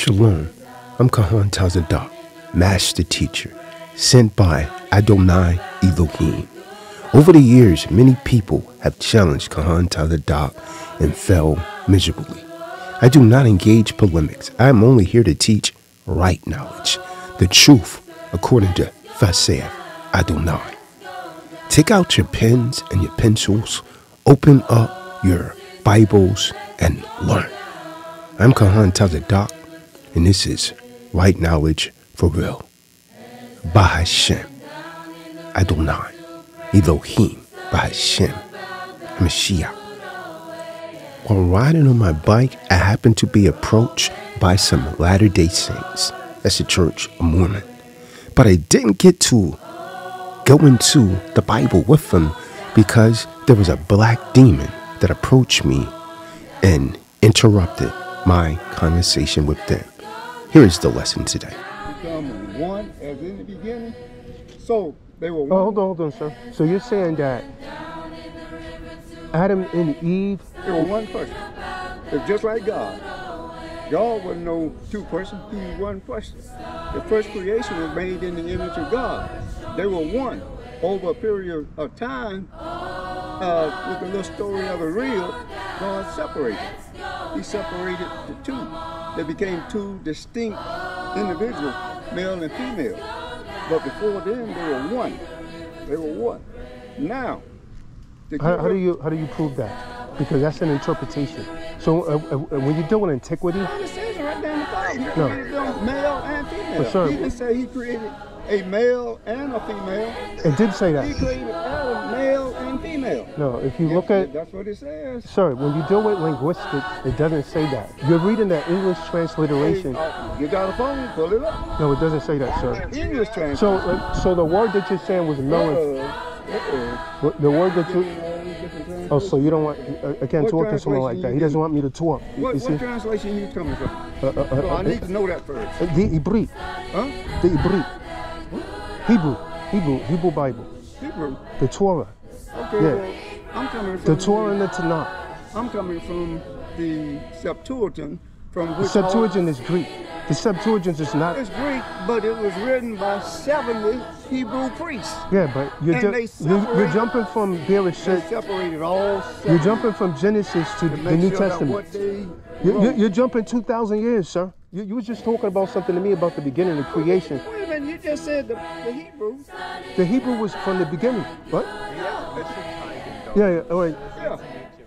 Shalom, I'm Kahan Tazadaq, Master Teacher, sent by Adonai Elohim. Over the years, many people have challenged Kahan Tazadaq and fell miserably. I do not engage polemics. I am only here to teach right knowledge, the truth according to Faseh Adonai. Take out your pens and your pencils, open up your Bibles, and learn. I'm Kahan Tazadaq, and this is Right Knowledge for Real. Baha'i Shem, Adonai, Elohim, Baha'i Shem, HaMashiach. While riding on my bike, I happened to be approached by some Latter-day Saints. That's the Church of Mormon. But I didn't get to go into the Bible with them because there was a black demon that approached me and interrupted my conversation with them. Here is the lesson today. Become one as in the beginning. So they were one. Oh, hold on, sir. So you're saying that Adam and Eve, they were one person. It's just like God. God was no two persons. He was one person. The first creation was made in the image of God. They were one over a period of time. With the little story of a reel, God separated. He separated the two. They became two distinct individuals, male and female. But before then, they were one. They were one. Now, how do you prove that? Because that's an interpretation. So when you're doing antiquity, it says right down the bottom. No. Male and female. But sir, he didn't say he created a male and a female. It did say that. He created Adam, male and female. No, if you look at... That's what it says. Sorry, when you deal with linguistics, it doesn't say that. You're reading that English transliteration. You got a phone, pull it up. No, it doesn't say that, sir. English translation. So the word that you're saying was male. The word that you... Oh, so you don't want... I can't talk to someone like that. He doesn't want me to talk. What translation are you coming from? So I need to know that first. The Ivrit. Huh? The Ivrit. Hebrew Bible. Hebrew? The Torah. Okay, yeah. Well, I'm coming from... The Torah and the Tanakh. I'm coming from the Septuagint, from which... The Septuagint is Greek. The Septuagint is not... It's Greek, but it was written by 70 Hebrew priests. Yeah, but you're jumping from Bereshit... They separated all... You're jumping from Genesis to the New Testament. You're jumping 2,000 years, sir. You were just talking about something to me about the beginning of creation. Wait a minute, you just said the Hebrew. The Hebrew was from the beginning. What? Yeah. Yeah, all right. Yeah.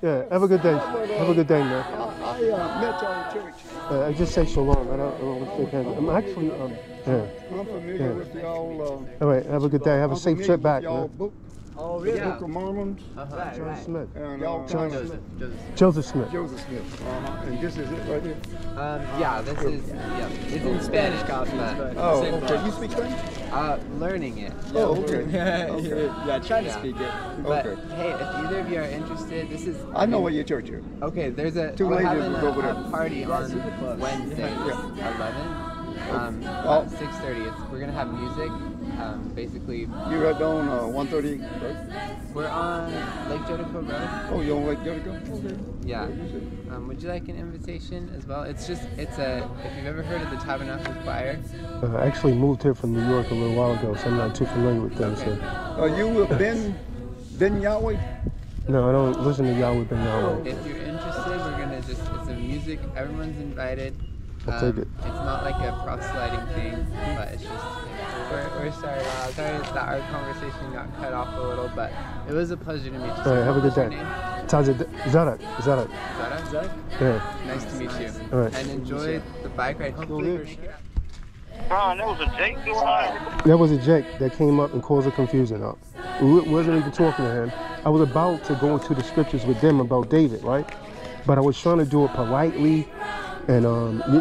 Yeah, have a good day. Have a good day, man. I met y'all in church. I just said shalom. I don't want to shake hands. I'm actually, yeah. I'm familiar with y'all. All right, have a good day. Have a safe trip back, man. Oh, yeah. Book of Mormon. Right, Joseph Smith. And, Joseph Smith. And this is it right here? Yeah, this is, yeah. It's in Spanish, Cosma. Oh, okay. You speak Spanish? Learning it. Oh, okay. Yeah, trying to speak it. But, hey, if either of you are interested, this is... I know what your church is. Okay, there's a... Two ladies over there. Party on Wednesday, 11. 6:30. We're gonna have music. Basically, you're right on 130. We're on Lake Jericho Road. Oh, you're on Lake Jericho. Okay. Yeah. Would you like an invitation as well? It's if you've ever heard of the Tabernacle Choir. I actually moved here from New York a little while ago, so I'm not too familiar with them. Okay. So. You will Ben Yahweh. No, I don't listen to Yahweh Ben Yahweh. If you're interested, we're gonna it's a music. Everyone's invited. I'll take it. It's not like a proselyting thing, but it's just, we're sorry. Sorry that our conversation got cut off a little, but it was a pleasure to meet you. All right, have a good day. Zadak. Zadak? Yeah. Nice to meet you. All right. And enjoy the bike ride. Hopefully. Ron, that was a Jake. That was a Jake that came up and caused a confusion up. We wasn't even talking to him. I was about to go into the scriptures with them about David, right? But I was trying to do it politely. And you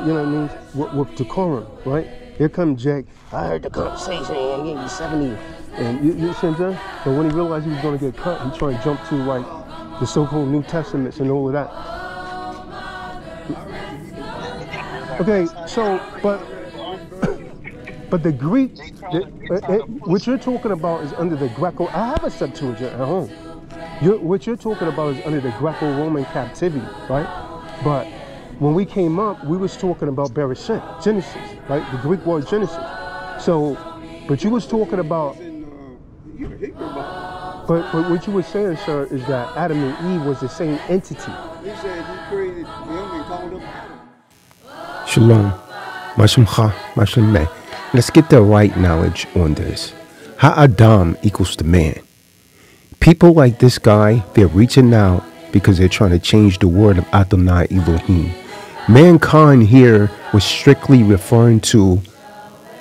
know what I mean? With decorum, right? Here comes Jack. I heard the conversation and gave you 70. And you see what I'm saying? But when he realized he was going to get cut, he tried to jump to like the so-called New Testaments and all of that. Okay, so but the Greek, what you're talking about is under the Greco. I have a Septuagint at home. What you're talking about is under the Greco-Roman captivity, right? But When we came up, we was talking about Bereshit, Genesis, right? The Greek word Genesis. So, but you was talking about, but what you were saying, sir, is that Adam and Eve was the same entity. He said he created them and called them Adam. Shalom, Mashemcha, Mashem. Let's get the right knowledge on this. Ha Adam equals the man. People like this guy, they're reaching out because they're trying to change the word of Adonai Elohim. Mankind here was strictly referring to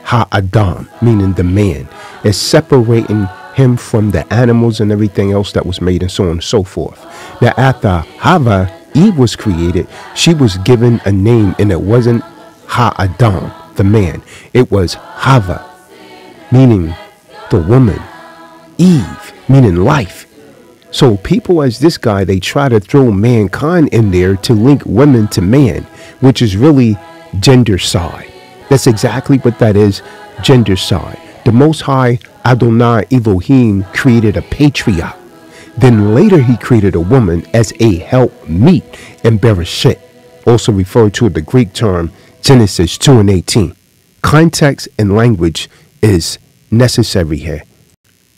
Ha Adam, meaning the man. It's separating him from the animals and everything else that was made and so on and so forth. Now after Hava, Eve was created, she was given a name, and it wasn't Ha Adam, the man. It was Hava, meaning the woman. Eve, meaning life. So people as this guy, they try to throw mankind in there to link women to man, which is really gendercide. That's exactly what that is, gendercide. The Most High Adonai Elohim created a patriarch. Then later he created a woman as a helpmeet in Bereshit, also referred to the Greek term Genesis 2:18. Context and language is necessary here.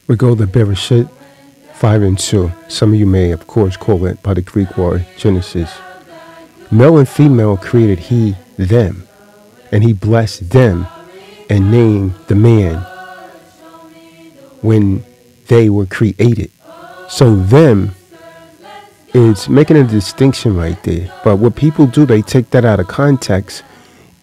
We go to Bereshit 5:2. Some of you may, of course, call it by the Greek word Genesis. Male and female created he them, and he blessed them and named the man when they were created. So them is making a distinction right there. But what people do, they take that out of context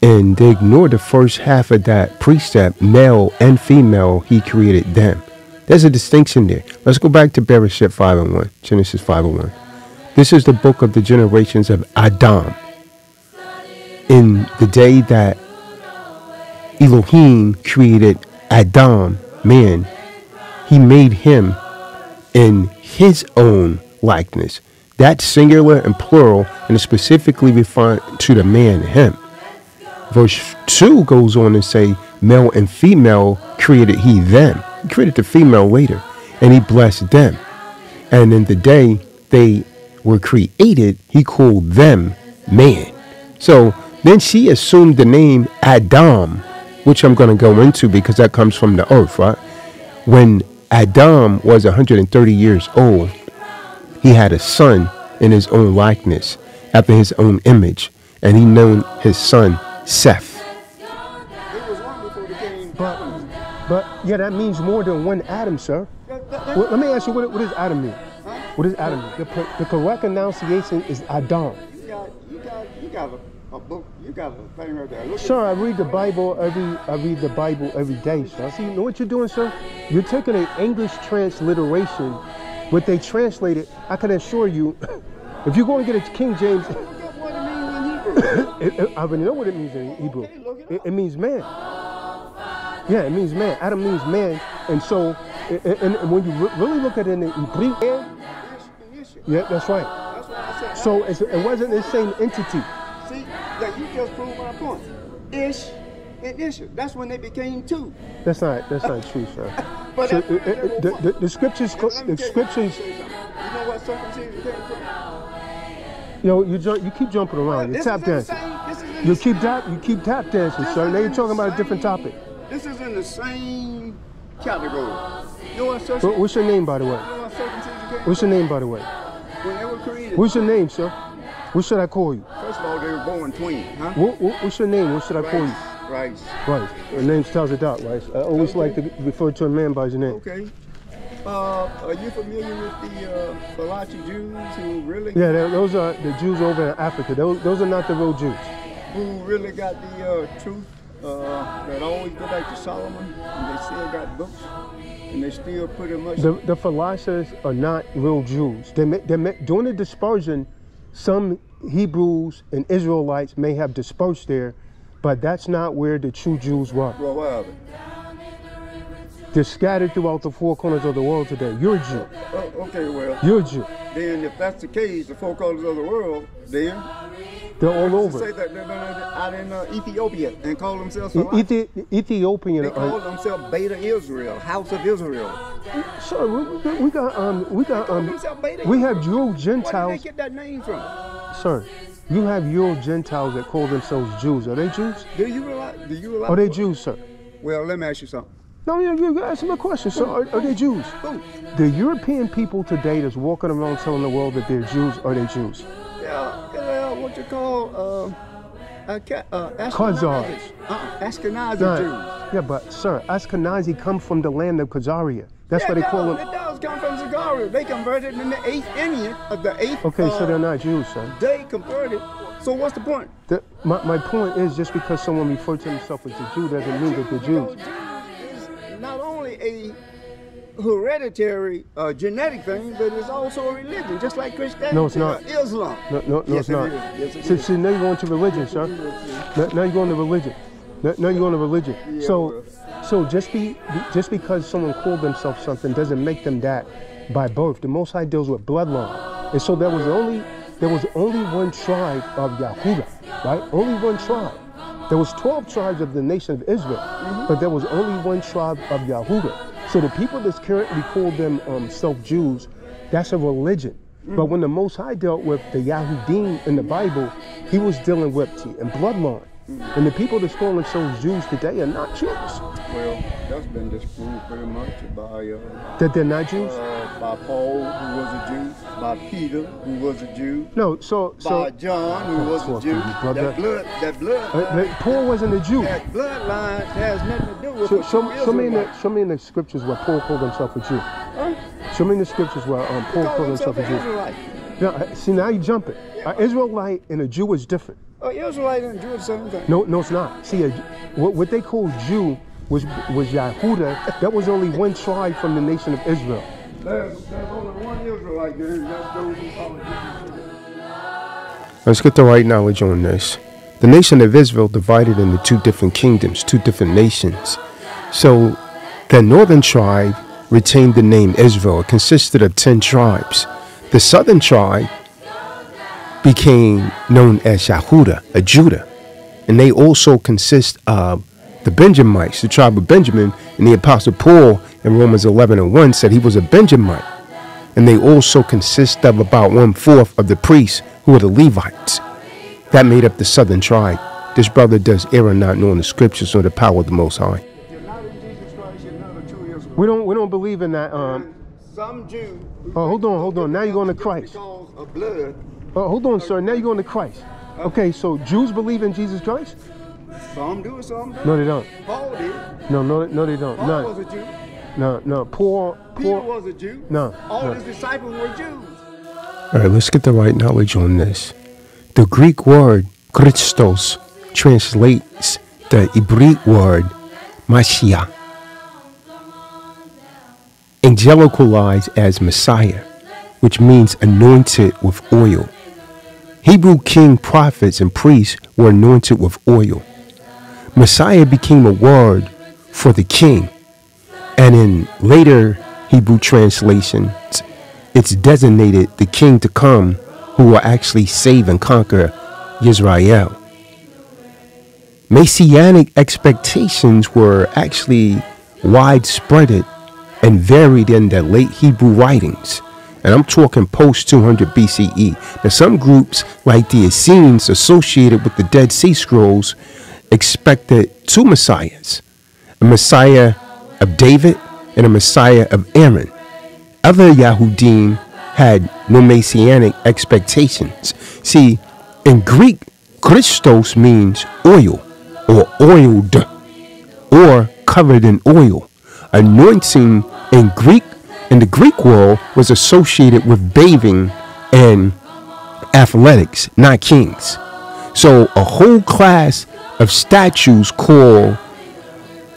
and they ignore the first half of that precept, male and female, he created them. There's a distinction there. Let's go back to Bereshit 5:1, Genesis 5:1. This is the book of the generations of Adam. In the day that Elohim created Adam, man, he made him in his own likeness. That's singular and plural, and is specifically referring to the man, him. Verse 2 goes on and say, male and female created he them. He created the female later, and he blessed them. And in the day they were created, he called them man. So then she assumed the name Adam, which I'm going to go into because that comes from the earth, right? When Adam was 130 years old, he had a son in his own likeness, after his own image, and he named his son Seth. But yeah, that means more than one Adam, sir. Well, let me ask you, what does Adam mean? What does Adam mean? The correct pronunciation is Adam. You got a book. You got a thing right there. Look, sir, I read the Bible every day, sir. See, you know what you're doing, sir? You're taking an English transliteration, what they translated. I can assure you, if you go and get a King James, look at what it means in Hebrew. I already know what it means in Hebrew. Okay, look it up. It means man. Yeah, it means man. Adam means man, and so, and when you really look at it in Ivrit, yeah, that's right. That's what I said. So it wasn't the same entity. See, that you just proved my point. Ish and Ish. That's when they became two. That's not true, sir. But so the scriptures, You know what circumcision came from? Yo, you keep jumping around. You tap dancing. You keep tap dancing, sir. Now you're talking about a different topic. This is in the same category. What's your name, by the way? When they were created. What's your name, sir? What should I call you? First of all, they were born twin, huh? What's your name? What should I call you? Rice. Your name's Tazadaq, Rice. I always like to refer to a man by his name. Okay. Are you familiar with the Falachi Jews who really... Yeah, those are the Jews over in Africa. Those are not the real Jews. Who really got the truth? That always go back to Solomon, and they still got books, and they still pretty much... The philosophers are not real Jews. During the dispersion, some Hebrews and Israelites may have dispersed there, but that's not where the true Jews were. Well, where are they? They're scattered throughout the four corners of the world today. You're a Jew. Oh, okay, well... You're a Jew. Then if that's the case, the four corners of the world, then... They're all over. Say that they're out in Ethiopia and call themselves Ethiopian. They call themselves Beta Israel, House of Israel. Sir, we got we have Jew Gentiles. Where did they get that name from? sir, you have your Gentiles that call themselves Jews. Are they Jews? Do you rely? Are they Jews, sir? Well, let me ask you something. No, you ask me a question, sir. Are they Jews? Who? The European people today that's walking around telling the world that they're Jews, are they Jews? Yeah, what you call Ashkenazi. Ashkenazi Jews. Yeah, but sir, Ashkenazi come from the land of Khazaria. That's why they call them. It does come from Khazaria. They converted in the eighth. Okay, so they're not Jews, sir. They converted. So what's the point? My point is just because someone refers to himself as a Jew doesn't mean that they're Jews. Not only a hereditary genetic thing, but it's also a religion, just like Christianity. No, it's not. Islam. No, yes, it's not. Yes, see, now you're going to religion, sir. Now you're going to religion. Now you're going to religion. Yeah, so just because someone called themselves something doesn't make them that by birth. The Most High deals with bloodline, and so there was only one tribe of Yahuda, right? Only one tribe. There was 12 tribes of the nation of Israel, but there was only one tribe of Yahudah. So the people that's currently called them self-Jews, that's a religion. But when the Most High dealt with the Yahudim in the Bible, he was dealing with and bloodline. And the people that's calling themselves Jews today are not Jews. Well, that's been disproved pretty much by... that they're not Jews? By Paul, who was a Jew. By Peter, who was a Jew. No, by John, who was a Jew. That bloodline... Paul wasn't a Jew. That bloodline has nothing to do with... Show me in the scriptures where Paul called himself a Jew. Huh? Show me in the scriptures where Paul called himself a Jew. Now, see, now you're jumping. Yeah. An Israelite and a Jew is different. Oh, Israelite and Jew are the same thing. No, it's not. See, what they called Jew was Yahuda. That was only one tribe from the nation of Israel. There's only one Israelite there. That's those who follow Jesus. Let's get the right knowledge on this. The nation of Israel divided into two different kingdoms, two different nations. So the northern tribe retained the name Israel. It consisted of 10 tribes. The southern tribe became known as Yahudah, a Judah, and they also consist of the Benjamites, the tribe of Benjamin, and the Apostle Paul in Romans 11:1 said he was a Benjamite, and they also consist of about 1/4 of the priests, who are the Levites. That made up the southern tribe. This brother does error not knowing the scriptures or the power of the Most High. We don't believe in that. Some Jews. Oh, hold on. Now you're going to Christ. Hold on, sir. Now you're going to Christ. Okay, so Jews believe in Jesus Christ? Some do, some don't. No, they don't. Paul did. No, they don't. Paul was a Jew. No. Peter was a Jew. No. All his disciples were Jews. All right, let's get the right knowledge on this. The Greek word Christos translates the Ivrit word Mashiach, angelicalized as Messiah, which means anointed with oil. Hebrew king, prophets, and priests were anointed with oil. Messiah became a word for the king, and in later Hebrew translations, it's designated the king to come who will actually save and conquer Israel. Messianic expectations were actually widespread and varied in the late Hebrew writings. And I'm talking post 200 BCE. Now, some groups, like the Essenes associated with the Dead Sea Scrolls, expected two messiahs, a Messiah of David and a Messiah of Aaron. Other Yahudim had no messianic expectations. See, in Greek, Christos means oil or oiled or covered in oil. Anointing in Greek, in the Greek world, was associated with bathing and athletics, not kings. So a whole class of statues called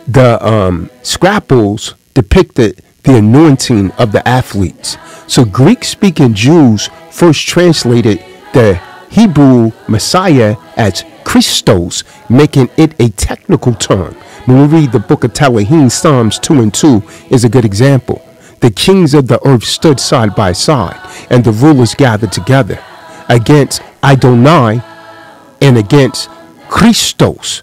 the scrapels depicted the anointing of the athletes. So Greek-speaking Jews first translated the Hebrew Messiah as Christos, making it a technical term. When we read the book of Tehillim, Psalms 2:2 is a good example. The kings of the earth stood side by side, and the rulers gathered together against Adonai and against Christos,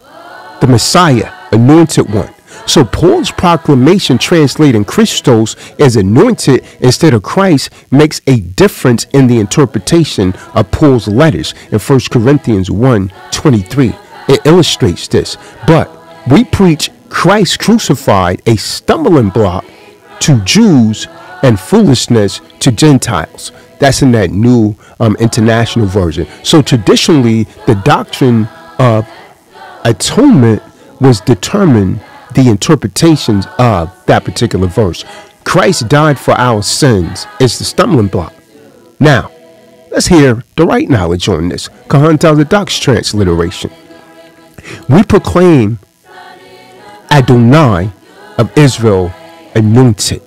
the Messiah, anointed one. So Paul's proclamation translating Christos as anointed instead of Christ makes a difference in the interpretation of Paul's letters in 1 Corinthians 1:23. It illustrates this. But we preach Christ crucified, a stumbling block to Jews and foolishness to Gentiles. That's in that New International Version. So traditionally, the doctrine of atonement was determined the interpretations of that particular verse. Christ died for our sins is the stumbling block. Now, let's hear the right knowledge on this. Kahan Tazadaq Shah transliteration. We proclaim Adonai of Israel anointed,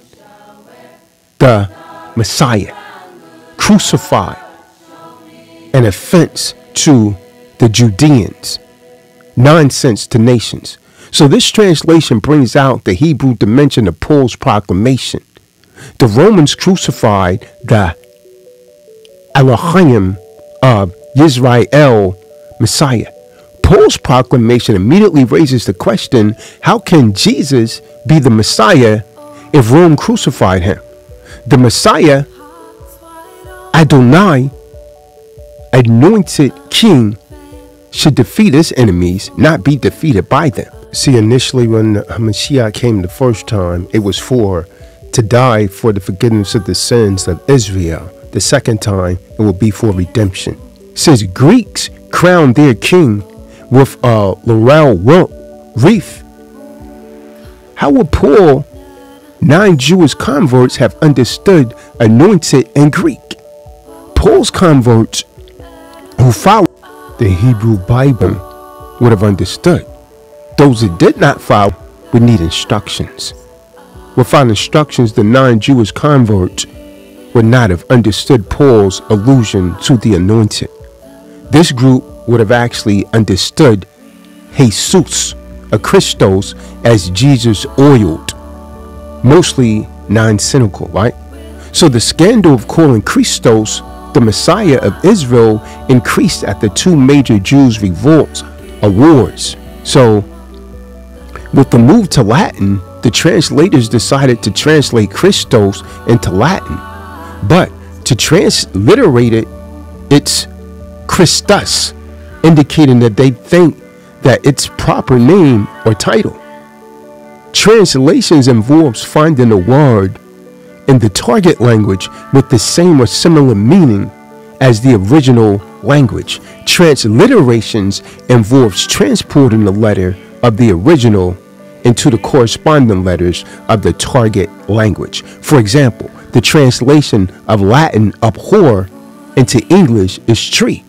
the Messiah, crucified, an offense to the Judeans, nonsense to nations. So this translation brings out the Hebrew dimension of Paul's proclamation. The Romans crucified the Elohim of Israel, Messiah. Paul's proclamation immediately raises the question, how can Jesus be the Messiah if Rome crucified him? The Messiah, Adonai, anointed king, should defeat his enemies, not be defeated by them. See, initially when HaMashiach came the first time, it was to die for the forgiveness of the sins of Israel. The second time, it will be for redemption. Since Greeks crowned their king with a laurel wreath, how would Paul, non-Jewish converts, have understood anointed in Greek? Paul's converts who followed the Hebrew Bible would have understood. Those that did not follow would need instructions. Without instructions, the non-Jewish converts would not have understood Paul's allusion to the anointed. This group would have actually understood Jesus, or Christos, as Jesus oiled. Mostly non-cynical, right? So the scandal of calling Christos the Messiah of Israel increased after two major Jews' revolts or wars. So with the move to Latin, the translators decided to translate Christos into Latin, but to transliterate it, it's Christus, indicating that they think that it's proper name or title. Translations involves finding a word in the target language with the same or similar meaning as the original language. Transliterations involves transporting the letter of the original into the corresponding letters of the target language. For example, the translation of Latin abhor into English is tree.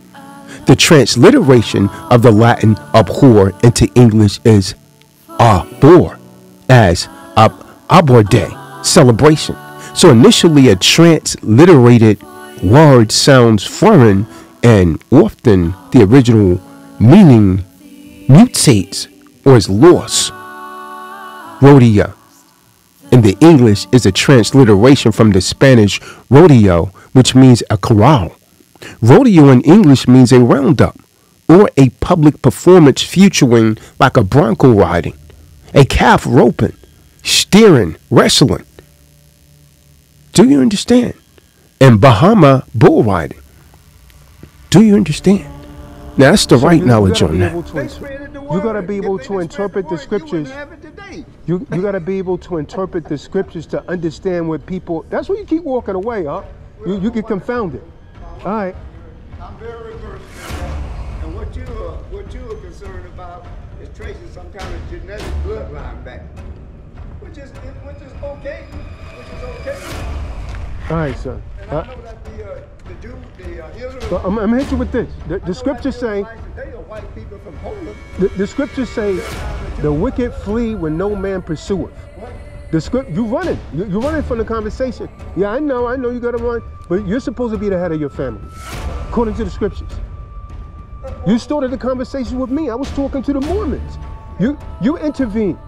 The transliteration of the Latin abhor into English is abhor, as aborde, celebration. So initially a transliterated word sounds foreign, and often the original meaning mutates or is lost. Rodeo in the English is a transliteration from the Spanish rodeo, which means a corral. Rodeo in English means a roundup or a public performance featuring like a bronco riding, a calf roping, steering, wrestling. Do you understand? And Bahama bull riding. Do you understand? Now that's the right knowledge on that. You got to be able to interpret the scriptures. You got to be able to interpret the scriptures to understand what people. That's why you keep walking away, huh? You get confounded. All right. I'm very versed. And what you are concerned about is tracing some kind of genetic bloodline back, which is okay. All right, sir. I'm going to hit you with this. The scriptures say, the scriptures say, the wicked flee when no man pursueth. The script, you're running from the conversation. Yeah, I know you got to run, but you're supposed to be the head of your family, according to the scriptures. You started the conversation with me. I was talking to the Mormons. You intervened.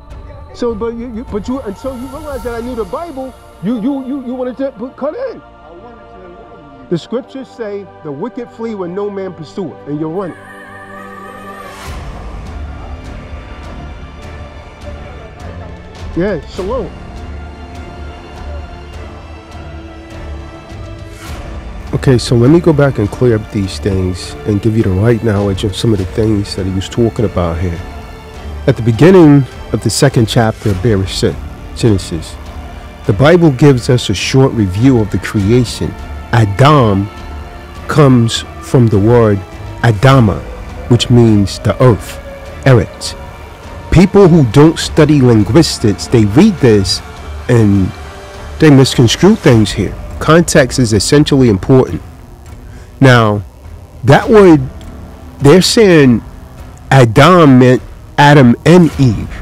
So, but you until you realize that I knew the Bible. You wanted to cut in. I wanted to know. The scriptures say the wicked flee when no man pursueth, and you're running. Yeah, shalom. Okay, so let me go back and clear up these things and give you the right knowledge of some of the things that he was talking about here. At the beginning of the second chapter of Bereshit, Genesis, the Bible gives us a short review of the creation. Adam comes from the word Adama, which means the earth, Eretz. People who don't study linguistics, they read this and they misconstrue things here. Context is essentially important. Now, that word, they're saying Adam meant Adam and Eve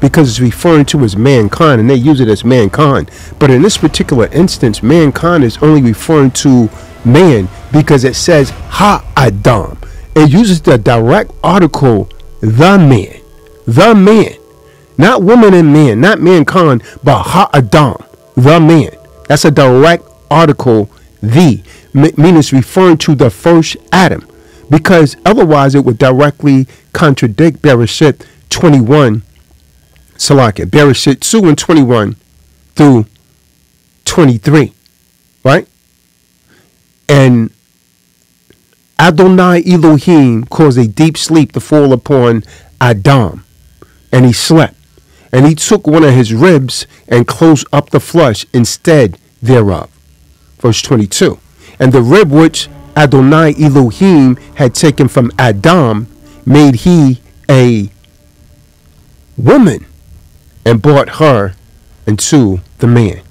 because it's referring to as mankind, and they use it as mankind. But in this particular instance, mankind is only referring to man because it says Ha Adam. It uses the direct article, the man, not woman and man, not mankind, but Ha Adam, the man. That's a direct article, the, meaning it's referring to the first Adam, because otherwise it would directly contradict Bereshit 21, Salakia, Bereshit 2 and 21 through 23, right? And Adonai Elohim caused a deep sleep to fall upon Adam, and he slept, and he took one of his ribs and closed up the flesh instead thereof. Verse 22, and the rib which Adonai Elohim had taken from Adam made he a woman and brought her into the man.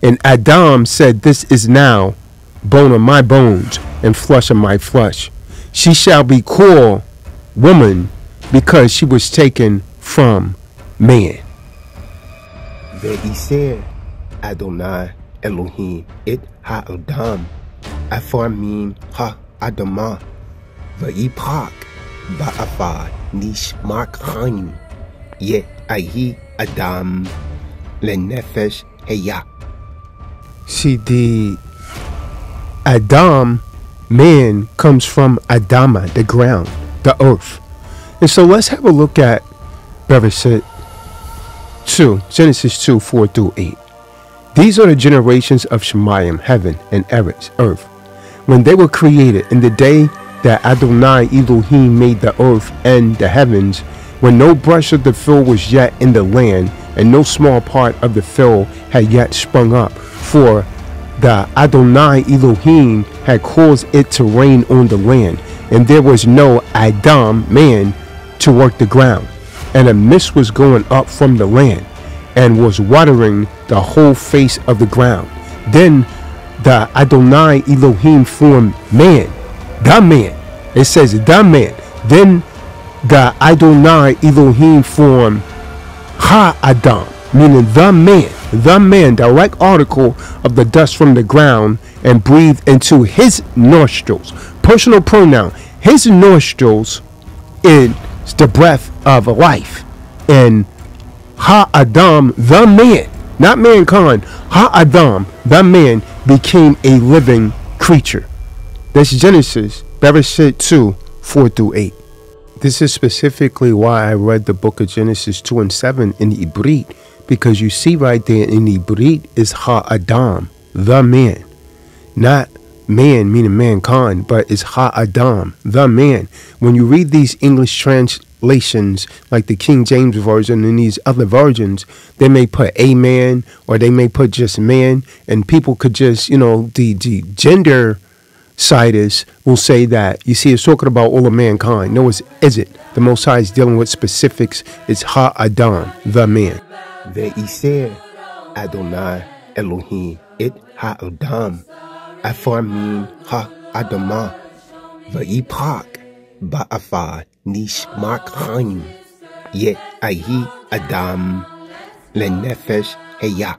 And Adam said, this is now bone of my bones and flesh of my flesh. She shall be called woman because she was taken from man. Then he said, Adonai Elohim, it ha Adam, afarmim ha Adama, v'ipak ba'afar nishmak hanim, yet ahi Adam lenefesh heya. See, the Adam, man, comes from Adama, the ground, the earth. And so let's have a look at Bereshit 2, Genesis 2, 4 through 8. These are the generations of Shemayim, heaven, and Eretz, earth, when they were created in the day that Adonai Elohim made the earth and the heavens, when no brush of the field was yet in the land, and no small part of the field had yet sprung up, for the Adonai Elohim had caused it to rain on the land, and there was no Adam, man, to work the ground. And a mist was going up from the land and was watering the whole face of the ground. Then the Adonai Elohim formed man, the man. It says the man. Then the Adonai Elohim formed Ha Adam, meaning the man, direct article of the dust from the ground, and breathed into his nostrils. Personal pronoun, his nostrils, is the breath of life. And Ha Adam, the man, not mankind, Ha Adam, the man, became a living creature. That's Genesis, Bereshit 2, 4 through 8. This is specifically why I read the book of Genesis 2 and 7 in Ivrit, because you see right there in Ivrit is Ha Adam, the man, not man meaning mankind, but it's Ha Adam, the man. When you read these English translations, like the King James Version and these other versions, they may put a man, or they may put just man, and people could just, you know, the gender siders will say that, you see, it's talking about all of mankind. No, is it? The Most High is dealing with specifics. It's Ha Adam, the man. Then he said, Adonai Elohim, it Ha Adam, afarmim ha Adama, v'ipak ba'afar nishmak hanim, yet ahi Adam lenefesh heya.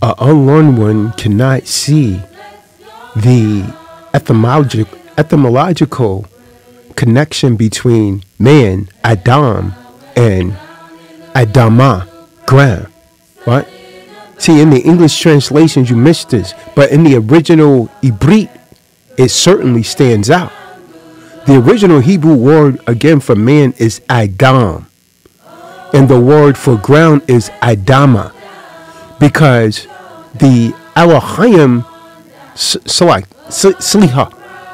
An unlearned one cannot see the etymological connection between man, Adam, and Adama, ground, right? See, in the English translations, you missed this, but in the original Ivrit, it certainly stands out. The original Hebrew word, again, for man is Adam. And the word for ground is Adama, because the Elohim,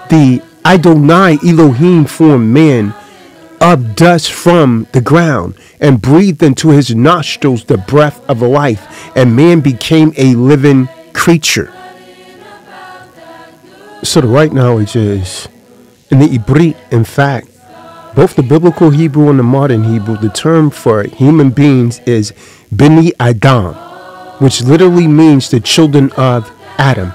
the Adonai Elohim formed man of dust from the ground and breathed into his nostrils the breath of life, and man became a living creature. So the right knowledge is, in the Ivrit, in fact, both the biblical Hebrew and the modern Hebrew, the term for human beings is Bnei Adam, which literally means the children of Adam.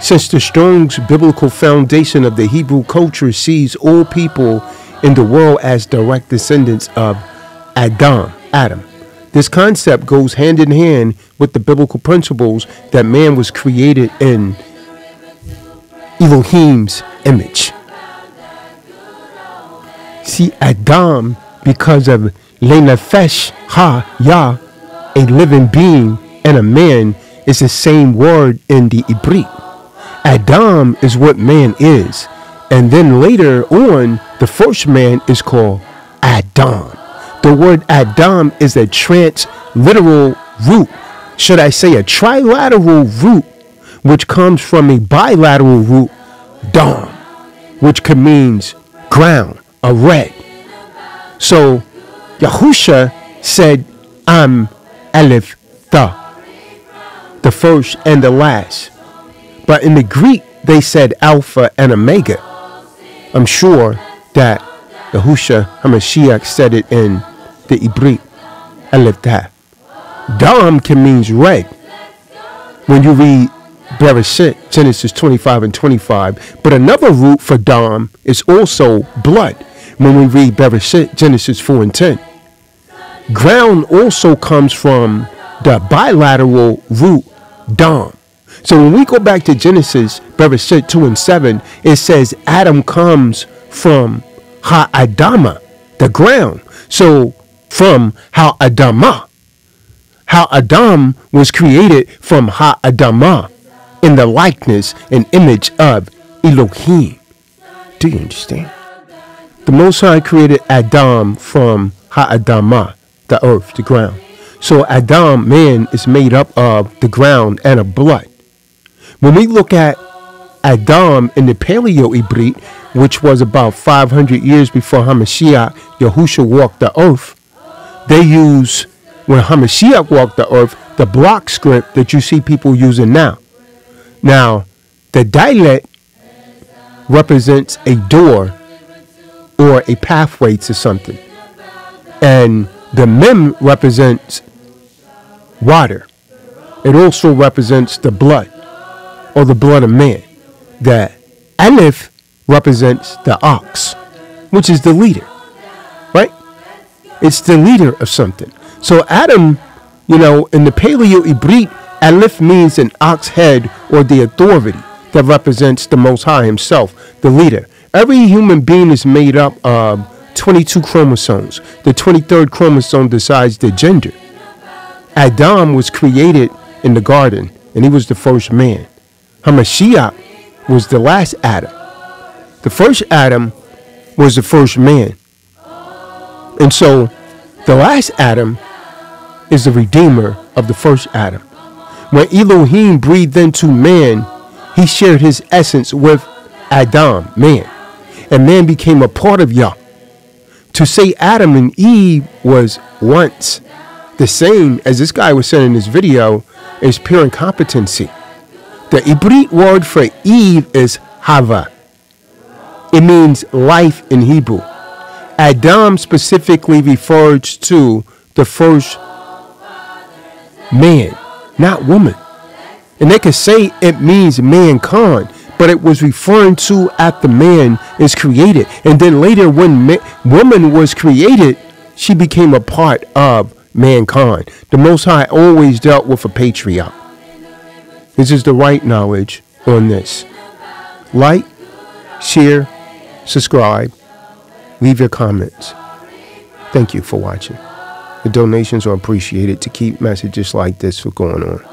Since the strong biblical foundation of the Hebrew culture sees all people in the world as direct descendants of Adam, this concept goes hand in hand with the biblical principles that man was created in Elohim's image. See, Adam, because of Lenefesh Ha Yah, a living being and a man, is the same word in the Ivrit. Adam is what man is, and then later on, the first man is called Adam. The word Adam is a transliteral root, should I say a trilateral root, which comes from a bilateral root, dam, which means ground, a red. So Yahushua said, I'm Aleph, the first and the last. But in the Greek, they said Alpha and Omega. I'm sure that Yahushua HaMashiach said it in the Ivrit, Aleph Dah. Dam can means red. When you read Bereshit, Genesis 25 and 25, but another root for Dam is also blood. When we read Bereshit, Genesis 4 and 10. Ground also comes from the bilateral root Dam. So when we go back to Genesis, Bereshit 2 and 7, it says Adam comes from Ha Adama, the ground. So from Ha Adama. Ha Adam was created from Ha Adama, in the likeness and image of Elohim. Do you understand? The Most High created Adam from Ha-Adamah, the earth, the ground. So Adam, man, is made up of the ground and of blood. When we look at Adam in the Paleo-Ivrit, which was about 500 years before HaMashiach, Yahushua walked the earth, they use, when HaMashiach walked the earth, the block script that you see people using now. Now, the dialect represents a door or a pathway to something. And the mem represents water. It also represents the blood, or the blood of man. The aleph represents the ox, which is the leader, right? It's the leader of something. So Adam, you know, in the Paleo-Ivrit, Aleph means an ox head, or the authority that represents the Most High himself, the leader. Every human being is made up of 22 chromosomes. The 23rd chromosome decides the gender. Adam was created in the garden, and he was the first man. HaMashiach was the last Adam. The first Adam was the first man. And so the last Adam is the redeemer of the first Adam. When Elohim breathed into man, he shared his essence with Adam, man, and man became a part of Yah. To say Adam and Eve was once the same, as this guy was saying in this video, is pure incompetency. The Ivrit word for Eve is Hava. It means life in Hebrew. Adam specifically refers to the first man, not woman. And they could say it means mankind, but it was referring to after man is created. And then later when woman was created, she became a part of mankind. The Most High always dealt with a patriarch. This is the right knowledge on this. Like, share, subscribe, leave your comments. Thank you for watching. The donations are appreciated to keep messages like this from going on.